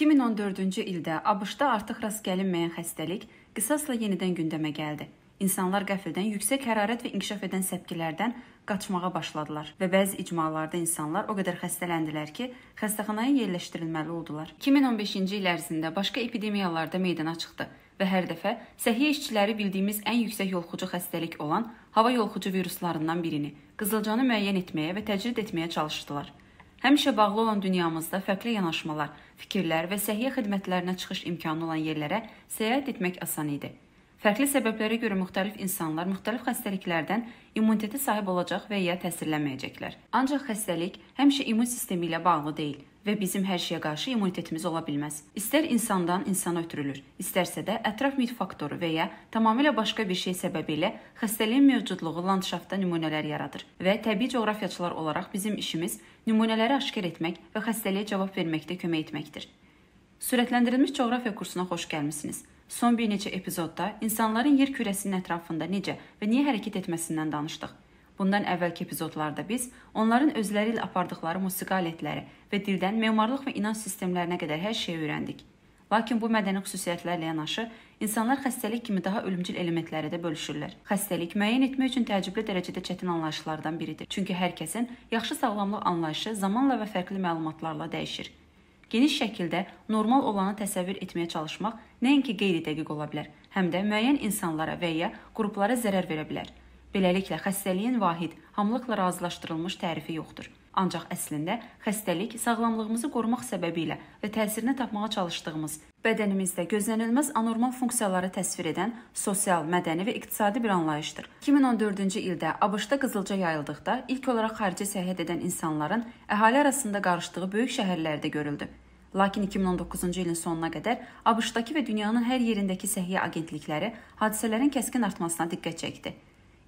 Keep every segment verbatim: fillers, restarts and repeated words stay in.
iki min on dördüncü ildə ABŞ-da artıq rast gəlinməyən xəstəlik qisasla yenidən gündəmə gəldi. İnsanlar qəfildən yüksək hərarət və inkişaf edən səpkilərdən qaçmağa başladılar və bəzi icmalarda insanlar o qədər xəstələndilər ki, xəstəxanaya yerləşdirilməli oldular. iki min on beşinci il ərzində başqa epidemiyalarda meydana çıxdı və hər dəfə səhiyyə işçiləri bildiyimiz ən yüksək yoluxucu xəstəlik olan hava yoluxucu viruslarından birini, qızılcanı müəyyən etməyə və təcrid etməyə çalışdılar. Həmişə bağlı olan dünyamızda fərqli yanaşmalar, fikirlər və səhiyyə xidmətlərinə çıxış imkanı olan yerlərə səyahət etmək asan idi. Fərqli səbəblərə görə müxtəlif insanlar müxtəlif xəstəliklərdən immuniteti sahib olacaq və ya təsirlənməyəcəklər. Ancaq xəstəlik həmişə immun sistemi ilə bağlı deyil və bizim hər şeyə qarşı immunitetimiz ola bilməz. İstər insandan insana ötürülür, istərsə də ətraf mühit faktoru və ya tamamilə başqa bir şey səbəbilə xəstəliyin mövcudluğu landşaftda nümunələr yaradır və təbii coğrafiyaçılar olaraq bizim işimiz nümunələri aşkar etmək və xəstəliyə cavab verməkdə kömək etməkdir. Sürətləndirilmiş coğrafiya kursuna xoş gəlmisiniz. Son bir neçə epizodda insanların yer kürəsinin ətrafında necə və niyə hərəkət etməsindən danışdıq. Bundan əvvəlki epizodlarda biz onların özləri ilə apardıqları musiqi alətləri və dildən memarlıq və inanc sistemlərinə qədər hər şeyi öyrəndik. Lakin bu mədəni xüsusiyyətlərlə yanaşı, insanlar xəstəlik kimi daha ölümcül elementləri də bölüşürlər. Xəstəlik müəyyən etmək üçün təəccüblü dərəcədə çətin anlayışlardan biridir. Çünki hər kəsin yaxşı sağlamlıq anlayışı zamanla və fərqli məlumatlarla dəyişir. Geniş şəkildə normal olanı təsəvvür etməyə çalışmaq nəinki qeyri-dəqiq ola bilər, həm də müəyyən insanlara və ya qruplara zərər verə bilər. Beləliklə, xəstəliyin vahid, hamılıqla razılaşdırılmış tərifi yoxdur. Ancaq əslində, xəstəlik sağlamlığımızı qorumaq səbəbi ilə və təsirini tapmağa çalışdığımız, bədənimizdə gözlənilməz anormal funksiyaları təsvir edən sosial, mədəni və iqtisadi bir anlayışdır. iki min on dördüncü ildə ABŞ-da qızılca yayıldıqda ilk olaraq xarici səyahət edən insanların əhali arasında qarışdığı böyük şəhərlərdə görüldü. Lakin iki min on doqquzuncu ilin sonuna qədər ABŞ-dakı və dünyanın hər yerindəki səhiyyə agentlikləri hadisələrin kəskin artmasına diqqət çəkdi.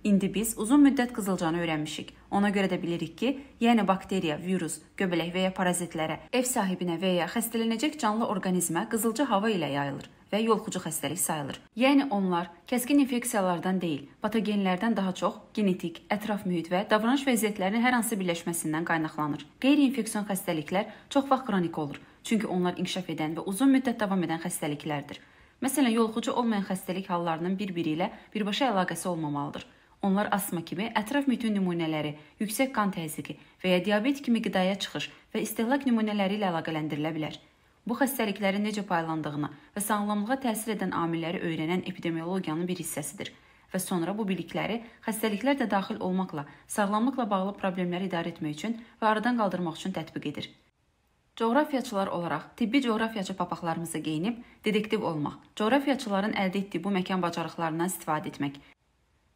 İndi biz uzun müddət qızılcanı öyrənmişik. Ona görə də bilirik ki, yəni bakteriya, virus, göbələk və ya parazitlərə, ev sahibinə və ya xəstələnəcək canlı orqanizmə qızılca hava ilə yayılır və yoluxucu xəstəlik sayılır. Yəni onlar kəskin infeksiyalardan deyil, patogenlərdən daha çox genetik, ətraf mühit və davranış vəziyyətlərinin hər hansı birləşməsindən qaynaqlanır. Qeyri-infeksiyon xəstəliklər çox vaxt kronik olur, çünki onlar inkişaf edən və uzun müddət davam edən xəstəliklərdir. Məsələn, yoluxucu olmayan xəstəlik hallarının bir-biri ilə birbaşa əlaqəsi olmamalıdır. Onlar asma kimi ətraf mühitin nümunələri, yüksək qan təzyiqi və ya diabet kimi qidaya çıxış və istehlak nümunələri ilə əlaqələndirilə bilər. Bu xəstəliklərin necə paylandığını və sağlamlığa təsir edən amilləri öyrənən epidemiologiyanın bir hissəsidir və sonra bu bilikləri xəstəliklər də daxil olmaqla, sağlamlıqla bağlı problemləri idarə etmək üçün və aradan qaldırmaq üçün tətbiq edir. Coğrafiyaçılar olaraq tibbi coğrafiyaçı papaqlarımızı geyinib, dedektiv olmaq, coğrafiyaçıların əldə etdiyi bu məkan bacarıqlarından istifadə etmək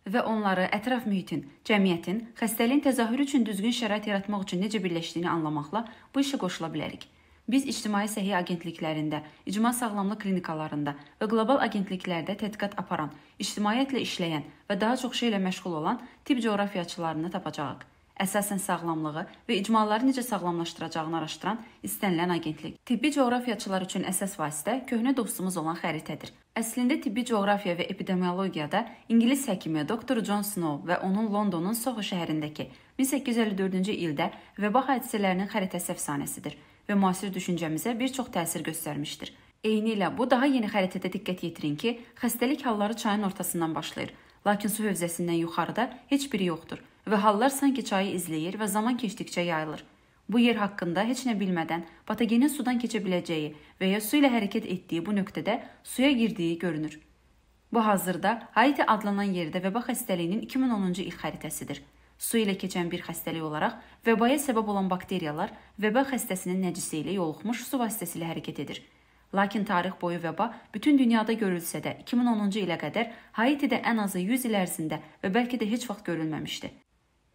və onları ətraf mühitin, cəmiyyətin, xəstəliyin təzahürü üçün düzgün şərait yaratmaq üçün necə birləşdiyini anlamaqla bu işə qoşula bilərik. Biz ictimai səhiyyə agentliklərində, icma sağlamlıq klinikalarında və qlobal agentliklərdə tədqiqat aparan, ictimaiyyətlə işləyən və daha çox şeylə məşğul olan tibb coğrafiyaçılarını tapacağıq. Əsasən sağlamlığı və icmaları necə sağlamlaşdıracağını araşdıran istənilən agentlik. Tibbi coğrafiyaçılar üçün əsas vasitə köhnə dostumuz olan xəritədir. Əslində, tibbi coğrafiya və epidemiologiyada İngiliz həkimi doktor John Snow və onun Londonun Soho şəhərindəki min səkkiz yüz əlli dördüncü ildə vəba hadisələrinin xəritəsi əfsanəsidir və müasir düşüncəmizə bir çox təsir göstərmişdir. Eynilə, bu daha yeni xəritədə diqqət yetirin ki, xəstəlik halları çayın ortasından başlayır, lakin su hövzəsindən yuxarıda heç biri yoxdur və hallar sanki çayı izləyir və zaman keçdikcə yayılır. Bu yer haqqında heç nə bilmədən patogenin sudan keçə biləcəyi və ya su ilə hərəkət etdiyi bu nöqtədə suya girdiyi görünür. Bu hazırda Haiti adlanan yerdə vəba xəstəliyinin iki min onuncu il xəritəsidir. Su ilə keçən bir xəstəlik olaraq vəbaya səbəb olan bakteriyalar vəba xəstəsinin nəcisi ilə yoluxmuş su vasitəsilə hərəkət edir. Lakin tarix boyu vəba bütün dünyada görülsə də iki min onuncu ilə qədər Haitidə ən azı yüz il ərzində və bəlkə də heç vaxt görülməmişdi.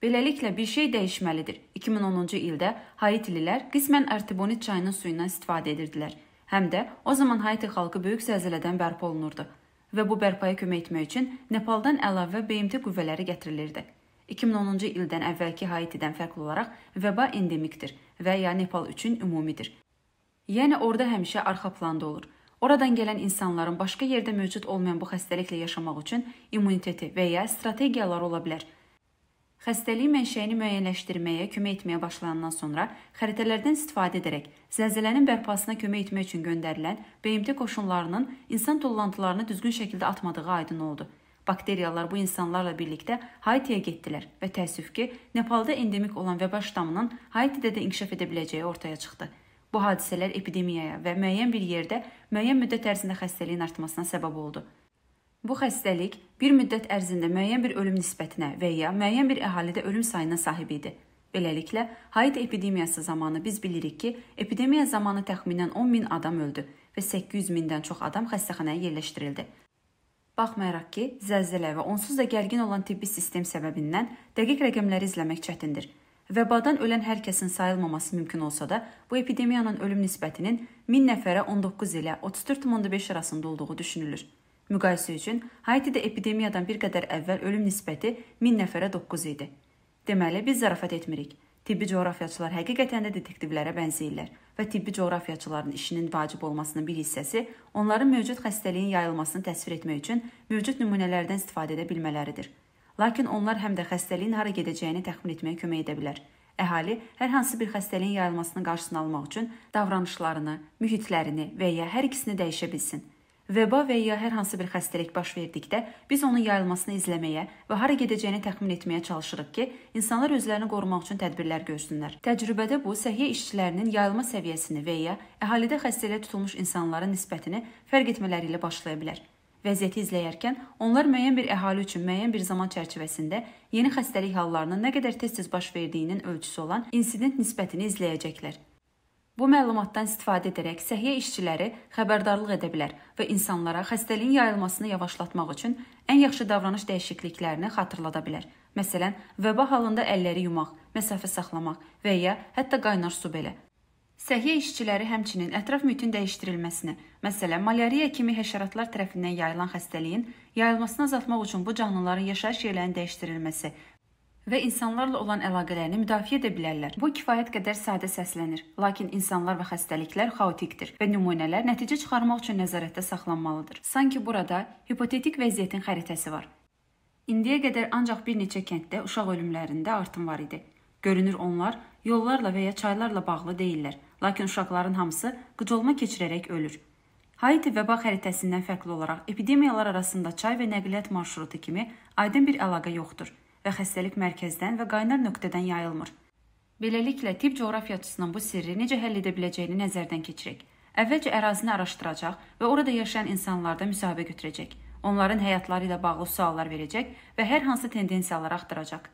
Beləliklə, bir şey dəyişməlidir. iki min onuncu ildə Haitililər qismən Artibonit çayının suyundan istifadə edirdilər. Həm də o zaman Haiti xalqı böyük zəlzələdən bərpa olunurdu və bu bərpaya kömək etmək üçün Nepaldan əlavə B M T qüvvələri gətirilirdi. iki min onuncu ildən əvvəlki Haitidən fərqli olaraq vəba endemikdir və ya Nepal üçün ümumidir. Yəni, orada həmişə arxa planda olur. Oradan gələn insanların başqa yerdə mövcud olmayan bu xəstəliklə yaşamaq üçün immuniteti və ya strategiyaları ola bilər. Xəstəliyin mənşəyini müəyyənləşdirməyə kömək etməyə başlanandan sonra xəritələrdən istifadə edərək zəlzələnin bərpasına kömək etmək üçün göndərilən B M T qoşunlarının insan tullantılarını düzgün şəkildə atmadığı aydın oldu. Bakteriyalar bu insanlarla birlikdə Haitiyə getdilər və təəssüf ki, Nepalda endemik olan vəba ştamının Haitidə də inkişaf edə biləcəyi ortaya çıxdı. Bu hadisələr epidemiyaya və müəyyən bir yerdə müəyyən müddət ərzində xəstəliyin artmasına səbəb oldu. Bu xəstəlik bir müddət ərzində müəyyən bir ölüm nisbətinə və ya müəyyən bir əhalidə ölüm sayına sahib idi. Beləliklə, Haiti epidemiyası zamanı biz bilirik ki, epidemiya zamanı təxminən on min adam öldü və səkkiz yüz mindən çox adam xəstəxanaya yerləşdirildi. Baxmayaraq ki, zəlzələ və onsuz da gərgin olan tibbi sistem səbəbindən dəqiq rəqəmləri izləmək çətindir. Vəbadan ölən hər kəsin sayılmaması mümkün olsa da, bu epidemiyanın ölüm nisbətinin min nəfərə on doqquz ilə otuz dörd nöqtə beş arasında olduğu düşünülür. Müqayisə üçün Haitidə epidemiyadan bir qədər əvvəl ölüm nisbəti min nəfərə doqquz idi. Deməli, biz zarafat etmirik. Tibbi coğrafiyaçılar həqiqətən də detektivlərə bənzəyirlər və tibbi coğrafiyaçıların işinin vacib olmasının bir hissəsi onların mövcud xəstəliyin yayılmasını təsvir etmək üçün mövcud nümunələrdən istifadə edə bilmələridir. Lakin onlar həm də xəstəliyin hara gedəcəyini təxmin etməyə kömək edə bilər. Əhali hər hansı bir xəstəliyin yayılmasının qarşısını almaq üçün davranışlarını, mühitlərini və ya hər ikisini dəyişə bilsin. Vəba və ya hər hansı bir xəstəlik baş verdikdə biz onun yayılmasını izləməyə və hara gedəcəyini təxmin etməyə çalışırıq ki, insanlar özlərini qorumaq üçün tədbirlər görsünlər. Təcrübədə bu, səhiyyə işçilərinin yayılma səviyyəsini və ya əhalidə xəstəliyə tutulmuş insanların nisbətini fərq etmələri ilə başlaya bilər. Vəziyyəti izləyərkən, onlar müəyyən bir əhali üçün müəyyən bir zaman çərçivəsində yeni xəstəlik hallarının nə qədər tez-tez baş verdiyinin ölçüsü olan insident nisbətini izləyəcəklər. Bu məlumatdan istifadə edərək səhiyyə işçiləri xəbərdarlıq edə bilər və insanlara xəstəliyin yayılmasını yavaşlatmaq üçün ən yaxşı davranış dəyişikliklərini xatırlada bilər. Məsələn, vəba halında əlləri yumaq, məsafə saxlamaq və ya hətta qaynar su belə. Səhiyyə işçiləri həmçinin ətraf mühitin dəyişdirilməsini, məsələn, malariya kimi həşəratlar tərəfindən yayılan xəstəliyin yayılmasını azaltmaq üçün bu canlıların yaşayış yerlərinin dəyişdirilməsi və insanlarla olan əlaqələrini müdafiə edə bilərlər. Bu kifayət qədər sadə səslənir, lakin insanlar və xəstəliklər xaotikdir və nümunələr nəticə çıxarmaq üçün nəzarətdə saxlanmalıdır. Sanki burada hipotetik vəziyyətin xəritəsi var. İndiyə qədər ancaq bir neçə kənddə uşaq ölümlərində artım var idi. Görünür onlar yollarla və ya çaylarla bağlı deyillər, lakin uşaqların hamısı qıcolma keçirərək ölür. Haiti vəba xəritəsindən fərqli olaraq epidemiyalar arasında çay və nəqliyyat marşrutu kimi aydın bir əlaqə yoxdur və xəstəlik mərkəzdən və qaynar nöqtədən yayılmır. Beləliklə, tibb coğrafiyaçısının bu sirri necə həll edə biləcəyini nəzərdən keçirək. Əvvəlcə ərazini araşdıracaq və orada yaşayan insanlarda müsahibə götürəcək, onların həyatları ilə bağlı suallar verəcək və hər hansı tendensiyaları axtaracaq.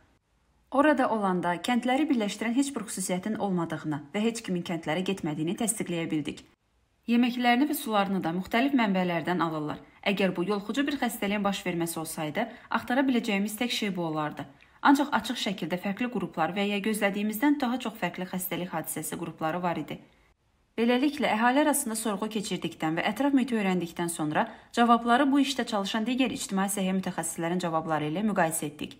Orada olanda kəndləri birləşdirən heç bir xüsusiyyətin olmadığını və heç kimin kəndlərə getmədiyini təsdiqləyə bildik. Yeməklərini və sularını da müxtəlif mənbələrdən alırlar. Əgər bu yolxucu bir xəstəliyin baş verməsi olsaydı, axtara biləcəyimiz tək şey bu olardı. Ancaq açıq şəkildə fərqli qruplar və ya gözlədiyimizdən daha çox fərqli xəstəlik hadisəsi qrupları var idi. Beləliklə, əhali arasında sorğu keçirdikdən və ətraf mühiti öyrəndikdən sonra cavabları bu işdə çalışan digər ictimai səhiyyə mütəxəssislərin cavabları ilə müqayisə etdik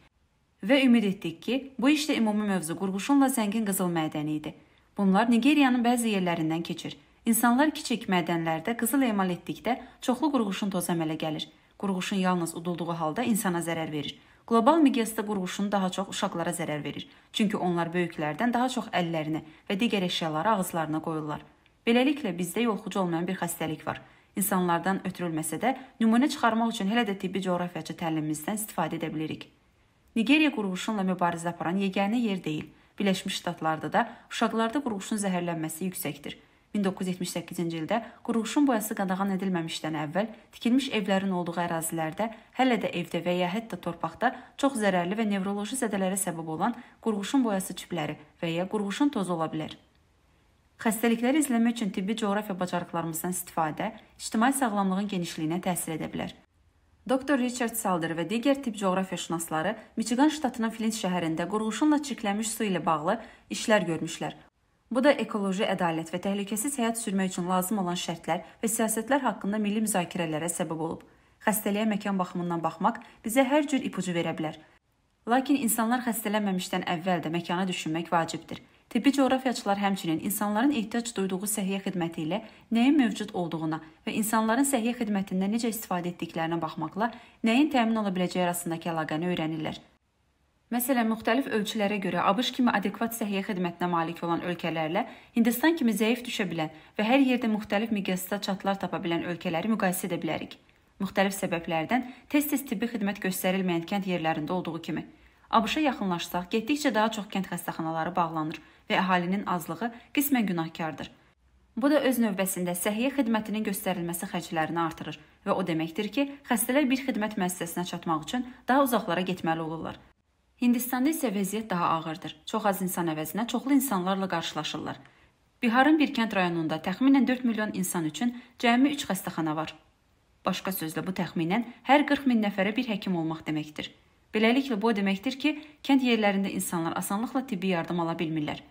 və ümid etdik ki, bu işdə ümumi mövzu qurğuşunla zəngin qızıl mədəni idi. Bunlar Nigeriyanın bəzi yerlərindən keçir. İnsanlar kiçik mədənlərdə qızıl emal etdikdə çoxlu qurğuşun tozu əmələ gəlir. Qurğuşun yalnız udulduğu halda insana zərər verir. Qlobal miqyasda qurğuşun daha çox uşaqlara zərər verir. Çünki onlar böyüklərdən daha çox əllərini və digər əşyaları ağızlarına qoyurlar. Beləliklə, bizdə yolxucu olmayan bir xəstəlik var. İnsanlardan ötürülməsə də, nümunə çıxarmaq üçün hələ də tibbi coğrafiyaçı təlimimizdən istifadə edə bilirik. Nigeriya qurğuşunla mübarizə aparan yeganə yer deyil. Birləşmiş Ştatlarda da uşaqlarda qurğuşun zəhərlənməsi yüksəkdir. min doqquz yüz yetmiş səkkizinci ildə qurğuşun boyası qadağan edilməmişdən əvvəl tikilmiş evlərin olduğu ərazilərdə hələ də evdə və ya hətta torpaqda çox zərərli və nevroloji zədələrə səbəb olan qurğuşun boyası tüpləri və ya qurğuşun tozu ola bilər. Xəstəlikləri izləmək üçün tibbi coğrafiya bacarıqlarımızdan istifadə ictimai sağlamlığın genişliyinə təsir edə bilər. Doktor Richard Salder və digər tibb coğrafiyaşünasları Michigan ştatının Flint şəhərində qurğuşunla çirklənmiş su ilə bağlı işlər görmüşlər. Bu da ekoloji ədalət və təhlükəsiz həyat sürmək üçün lazım olan şərtlər və siyasətlər haqqında milli müzakirələrə səbəb olub. Xəstəliyə məkan baxımından baxmaq bizə hər cür ipucu verə bilər. Lakin insanlar xəstələnməmişdən əvvəl də məkana düşünmək vacibdir. Tibbi coğrafiyaçılar həmçinin insanların ehtiyac duyduğu səhiyyə xidməti ilə nəyin mövcud olduğuna və insanların səhiyyə xidmətindən necə istifadə etdiklərinə baxmaqla nəyin təmin ola biləcəyi arasındakı əlaqəni öyrənirlər. Məsələn, müxtəlif ölçülərə görə ABŞ kimi adekvat səhiyyə xidmətinə malik olan ölkələrlə Hindistan kimi zəif düşə bilən və hər yerdə müxtəlif miqyasda çatlar tapa bilən ölkələri müqayisə edə bilərik. Müxtəlif səbəblərdən tez-tez tibbi xidmət göstərilməyən kənd yerlərində olduğu kimi. ABŞ-a yaxınlaşsaq, getdikcə daha çox kənd xəstəxanaları bağlanır və əhalinin azlığı qismən günahkardır. Bu da öz növbəsində səhiyyə xidmətinin göstərilməsi xərclərini artırır və o deməkdir ki, xəstələr bir xidmət müəssisəsinə çatmaq üçün daha uzaqlara getməli olurlar. Hindistanda isə vəziyyət daha ağırdır. Çox az insan əvəzinə çoxlu insanlarla qarşılaşırlar. Biharın bir kənd rayonunda təxminən dörd milyon insan üçün cəmi üç xəstəxana var. Başqa sözlə bu təxminən hər qırx min nəfərə bir həkim olmaq deməkdir. Beləliklə bu deməkdir ki, kənd yerlərində insanlar asanlıqla tibbi yardım ala bilmirlər.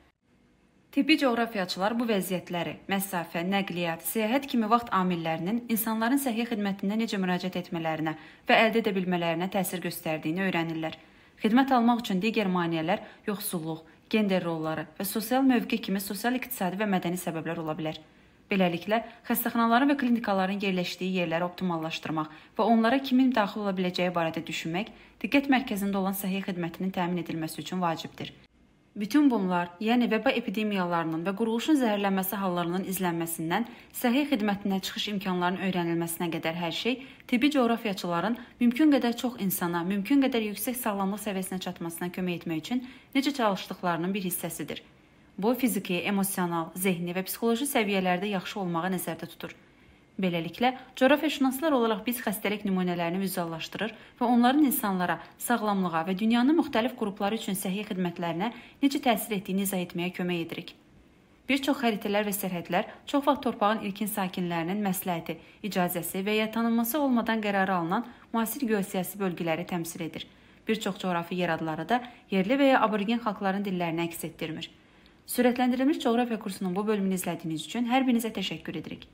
Tibbi coğrafiyaçılar bu vəziyyətləri, məsafə, nəqliyyat, səyahət kimi vaxt amillərinin insanların səhiyyə xidmətinə necə müraciət etmələrinə və əldə edə bilmələrinə təsir göstərdiyini öyrənirlər. Xidmət almaq üçün digər maneələr yoxsulluq, gender rolları və sosial mövqe kimi sosial-iqtisadi və mədəni səbəblər ola bilər. Beləliklə, xəstəxanaların və klinikaların yerləşdiyi yerləri optimallaşdırmaq və onlara kimin daxil ola biləcəyi barədə düşünmək, diqqət mərkəzində olan səhiyyə xidmətinin təmin edilməsi üçün vacibdir. Bütün bunlar, yəni vəba epidemiyalarının və quruluşun zəhərlənməsi hallarının izlənməsindən səhiyyə xidmətinə çıxış imkanlarının öyrənilməsinə qədər hər şey tibbi coğrafiyaçıların mümkün qədər çox insana, mümkün qədər yüksək sağlamlıq səviyyəsinə çatmasına kömək etmək üçün necə çalışdıqlarının bir hissəsidir. Bu, fiziki, emosional, zehni və psixoloji səviyyələrdə yaxşı olmağı nəzərdə tutur. Beləliklə, coğrafiyaşünaslar olaraq biz xəstəlik nümunələrini vizuallaşdırır və onların insanlara, sağlamlığa və dünyanın müxtəlif qrupları üçün səhiyyə xidmətlərinə necə təsir etdiyini izah etməyə kömək edirik. Bir çox xəritələr və sərhədlər çox vaxt torpağın ilkin sakinlərinin məsləhəti, icazəsi və ya tanınması olmadan qərarı alınan müasir geosiyasi bölgələri təmsil edir. Bir çox coğrafi yer adları da yerli və ya aborigen xalqların dillərini əks etdirmir. Sürətləndirilmiş coğrafiya kursunun bu bölümünü izlədiyiniz üçün hər birinizə təşəkkür edirik.